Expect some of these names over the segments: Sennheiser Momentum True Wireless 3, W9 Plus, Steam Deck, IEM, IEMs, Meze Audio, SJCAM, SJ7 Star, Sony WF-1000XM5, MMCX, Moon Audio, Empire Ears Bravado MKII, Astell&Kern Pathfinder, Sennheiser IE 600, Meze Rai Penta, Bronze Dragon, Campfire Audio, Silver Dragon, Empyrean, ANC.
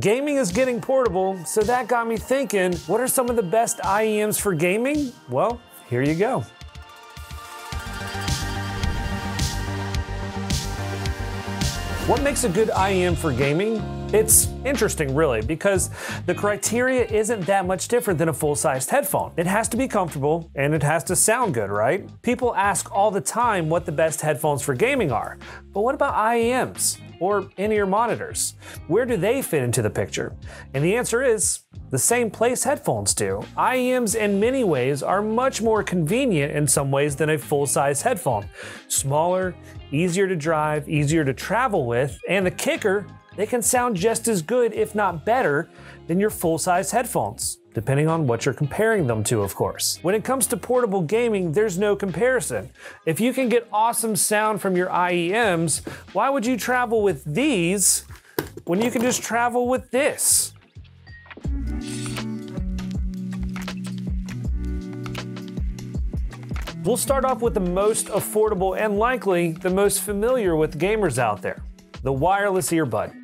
Gaming is getting portable, so that got me thinking, what are some of the best IEMs for gaming? Well, here you go. What makes a good IEM for gaming? It's interesting, really, because the criteria isn't that much different than a full-sized headphone. It has to be comfortable, and it has to sound good, right? People ask all the time what the best headphones for gaming are, but what about IEMs or in-ear monitors? Where do they fit into the picture? And the answer is the same place headphones do. IEMs in many ways are much more convenient in some ways than a full-size headphone. Smaller, easier to drive, easier to travel with, and the kicker, they can sound just as good, if not better, than your full-size headphones, depending on what you're comparing them to, of course. When it comes to portable gaming, there's no comparison. If you can get awesome sound from your IEMs, why would you travel with these when you can just travel with this? We'll start off with the most affordable and likely the most familiar with gamers out there, the wireless earbud.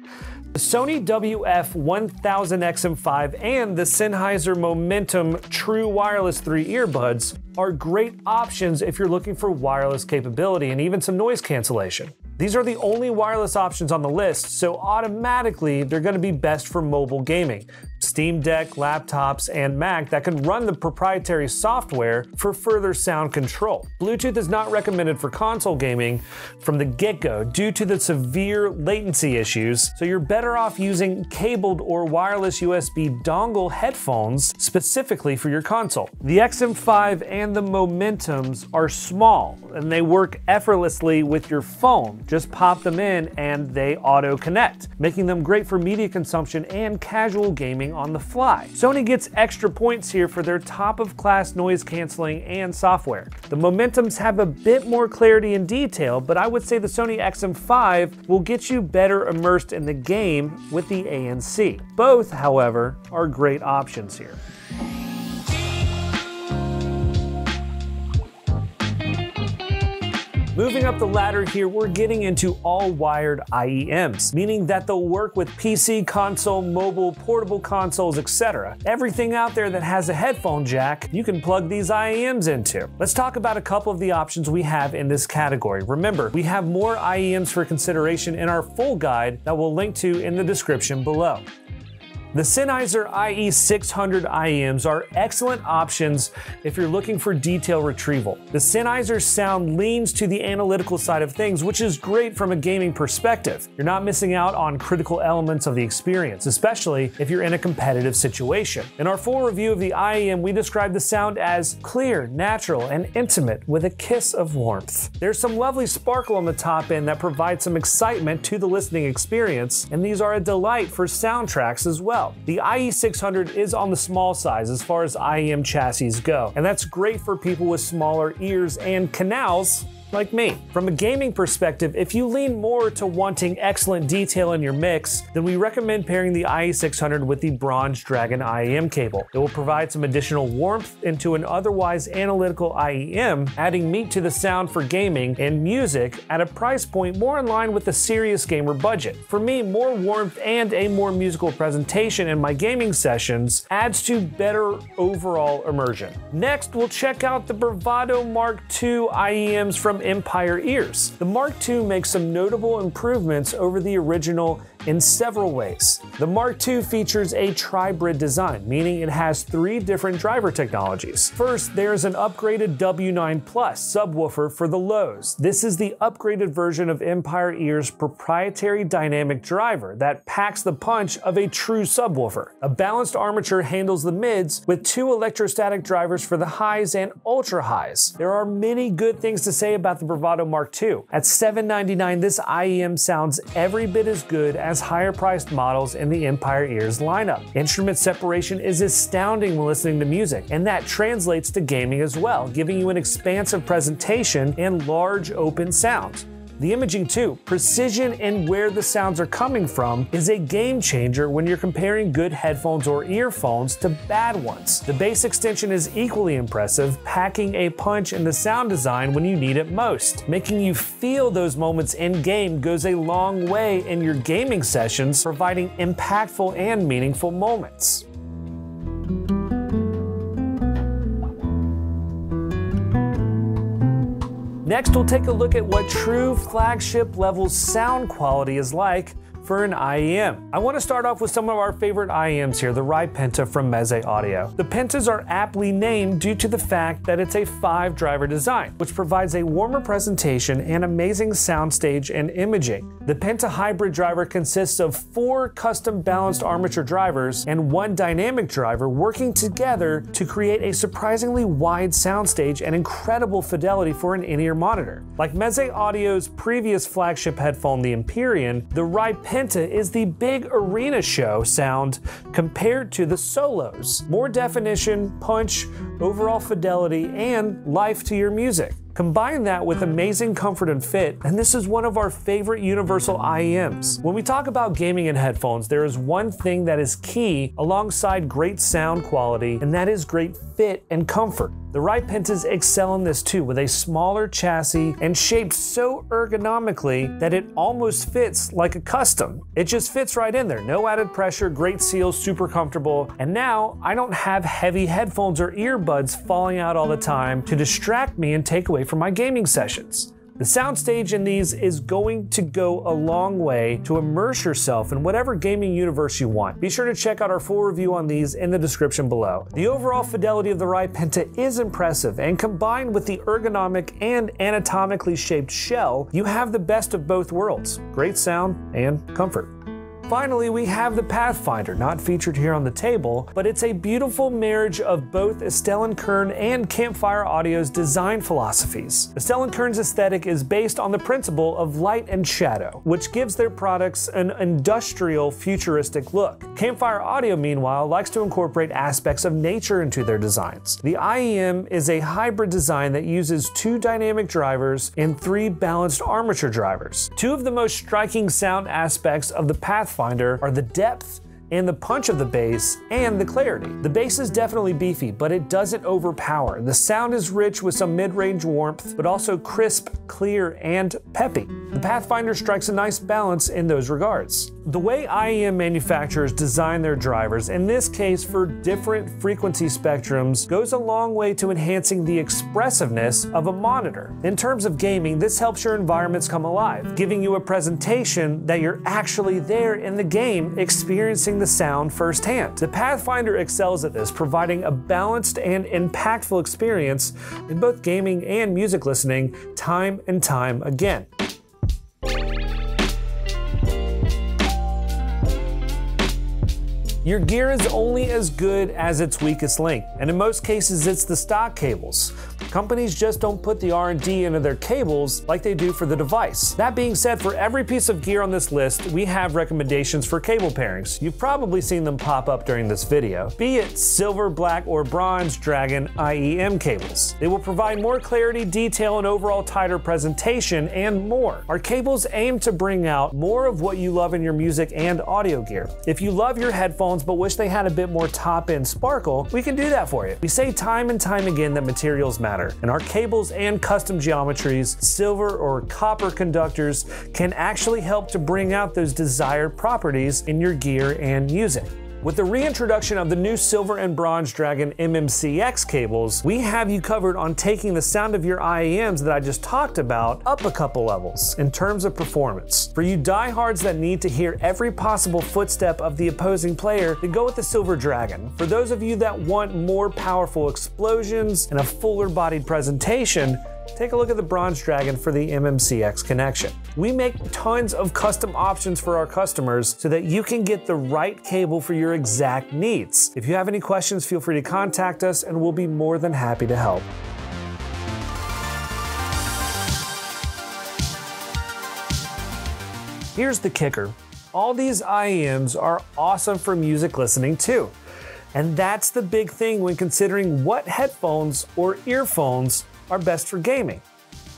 The Sony WF-1000XM5 and the Sennheiser Momentum True Wireless 3 earbuds are great options if you're looking for wireless capability and even some noise cancellation. These are the only wireless options on the list, so automatically they're going to be best for mobile gaming. Steam Deck, laptops, and Mac that can run the proprietary software for further sound control. Bluetooth is not recommended for console gaming from the get-go due to the severe latency issues, so you're better off using cabled or wireless USB dongle headphones specifically for your console. The XM5 and the Momentums are small, and they work effortlessly with your phone. Just pop them in and they auto-connect, making them great for media consumption and casual gaming on the fly. Sony gets extra points here for their top-of-class noise canceling and software. The Momentums have a bit more clarity and detail, but I would say the Sony XM5 will get you better immersed in the game with the ANC. Both, however, are great options here. Moving up the ladder here, we're getting into all-wired IEMs, meaning that they'll work with PC, console, mobile, portable consoles, etc. Everything out there that has a headphone jack, you can plug these IEMs into. Let's talk about a couple of the options we have in this category. Remember, we have more IEMs for consideration in our full guide that we'll link to in the description below. The Sennheiser IE 600 IEMs are excellent options if you're looking for detail retrieval. The Sennheiser sound leans to the analytical side of things, which is great from a gaming perspective. You're not missing out on critical elements of the experience, especially if you're in a competitive situation. In our full review of the IEM, we described the sound as clear, natural, and intimate with a kiss of warmth. There's some lovely sparkle on the top end that provides some excitement to the listening experience, and these are a delight for soundtracks as well. The IE 600 is on the small size as far as IEM chassis go, and that's great for people with smaller ears and canals like me. From a gaming perspective, if you lean more to wanting excellent detail in your mix, then we recommend pairing the IE 600 with the Bronze Dragon IEM cable. It will provide some additional warmth into an otherwise analytical IEM, adding meat to the sound for gaming and music at a price point more in line with a serious gamer budget. For me, more warmth and a more musical presentation in my gaming sessions adds to better overall immersion. Next, we'll check out the Bravado Mark II IEMs from Empire Ears. The Mark II makes some notable improvements over the original in several ways. The Mark II features a tri-brid design, meaning it has three different driver technologies. First, there's an upgraded W9 Plus subwoofer for the lows. This is the upgraded version of Empire Ears' proprietary dynamic driver that packs the punch of a true subwoofer. A balanced armature handles the mids with two electrostatic drivers for the highs and ultra highs. There are many good things to say about the Bravado Mark II. At $799, this IEM sounds every bit as good as higher priced models in the Empire Ears lineup. Instrument separation is astounding when listening to music, and that translates to gaming as well, giving you an expansive presentation and large open sound. The imaging too, precision and where the sounds are coming from is a game changer when you're comparing good headphones or earphones to bad ones. The bass extension is equally impressive, packing a punch in the sound design when you need it most. Making you feel those moments in game goes a long way in your gaming sessions, providing impactful and meaningful moments. Next, we'll take a look at what true flagship level sound quality is like for an IEM. I want to start off with some of our favorite IEMs here, the Rai Penta from Meze Audio. The Pentas are aptly named due to the fact that it's a 5-driver design, which provides a warmer presentation and amazing soundstage and imaging. The Penta hybrid driver consists of 4 custom balanced armature drivers and 1 dynamic driver working together to create a surprisingly wide soundstage and incredible fidelity for an in-ear monitor. Like Meze Audio's previous flagship headphone, the Empyrean, the Rai Penta is the big arena show sound compared to the solos. More definition, punch, overall fidelity, and life to your music. Combine that with amazing comfort and fit, and this is one of our favorite universal IEMs. When we talk about gaming and headphones, there is one thing that is key alongside great sound quality, and that is great fit and comfort. The Rai Pentas excel in this too, with a smaller chassis and shaped so ergonomically that it almost fits like a custom. It just fits right in there. No added pressure, great seal, super comfortable. And now I don't have heavy headphones or earbuds falling out all the time to distract me and take away from my gaming sessions. The soundstage in these is going to go a long way to immerse yourself in whatever gaming universe you want. Be sure to check out our full review on these in the description below. The overall fidelity of the Rai Penta is impressive, and combined with the ergonomic and anatomically shaped shell, you have the best of both worlds, great sound and comfort. Finally, we have the Pathfinder, not featured here on the table, but it's a beautiful marriage of both Astell&Kern and Campfire Audio's design philosophies. Astell&Kern's aesthetic is based on the principle of light and shadow, which gives their products an industrial, futuristic look. Campfire Audio, meanwhile, likes to incorporate aspects of nature into their designs. The IEM is a hybrid design that uses 2 dynamic drivers and 3 balanced armature drivers. 2 of the most striking sound aspects of the Pathfinder are the depth and the punch of the bass and the clarity. The bass is definitely beefy, but it doesn't overpower. The sound is rich with some mid-range warmth, but also crisp, clear, and peppy. The Pathfinder strikes a nice balance in those regards. The way IEM manufacturers design their drivers, in this case for different frequency spectrums, goes a long way to enhancing the expressiveness of a monitor. In terms of gaming, this helps your environments come alive, giving you a presentation that you're actually there in the game, experiencing the sound firsthand. The Pathfinder excels at this, providing a balanced and impactful experience in both gaming and music listening time and time again. Your gear is only as good as its weakest link, and in most cases it's the stock cables. Companies just don't put the R&D into their cables like they do for the device. That being said, for every piece of gear on this list, we have recommendations for cable pairings. You've probably seen them pop up during this video, be it silver, black, or bronze dragon IEM cables. They will provide more clarity, detail, and overall tighter presentation, and more. Our cables aim to bring out more of what you love in your music and audio gear. If you love your headphones but wish they had a bit more top-end sparkle, we can do that for you. We say time and time again that materials matter. And our cables and custom geometries, silver or copper conductors, can actually help to bring out those desired properties in your gear and music. With the reintroduction of the new Silver and Bronze Dragon MMCX cables, we have you covered on taking the sound of your IEMs that I just talked about up a couple levels in terms of performance. For you diehards that need to hear every possible footstep of the opposing player, then go with the Silver Dragon. For those of you that want more powerful explosions and a fuller-bodied presentation, take a look at the Bronze Dragon for the MMCX connection. We make tons of custom options for our customers so that you can get the right cable for your exact needs. If you have any questions, feel free to contact us and we'll be more than happy to help. Here's the kicker. All these IEMs are awesome for music listening too. And that's the big thing when considering what headphones or earphones are best for gaming.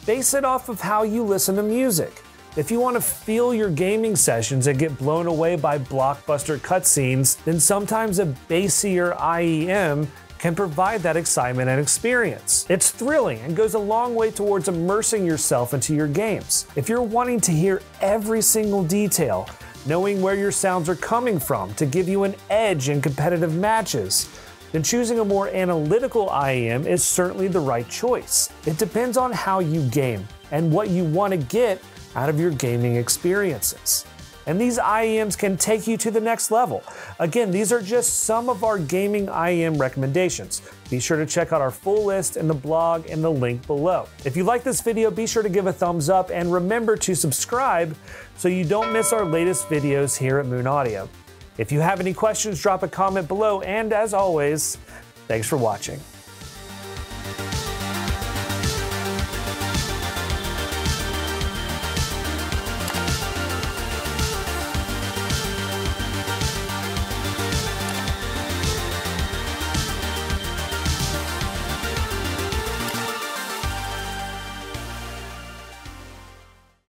Base it off of how you listen to music. If you want to feel your gaming sessions and get blown away by blockbuster cutscenes, then sometimes a bassier IEM can provide that excitement and experience. It's thrilling and goes a long way towards immersing yourself into your games. If you're wanting to hear every single detail, knowing where your sounds are coming from to give you an edge in competitive matches, then choosing a more analytical IEM is certainly the right choice. It depends on how you game and what you want to get out of your gaming experiences. And these IEMs can take you to the next level. Again, these are just some of our gaming IEM recommendations. Be sure to check out our full list in the blog in the link below. If you like this video, be sure to give a thumbs up and remember to subscribe so you don't miss our latest videos here at Moon Audio. If you have any questions, drop a comment below, and as always, thanks for watching.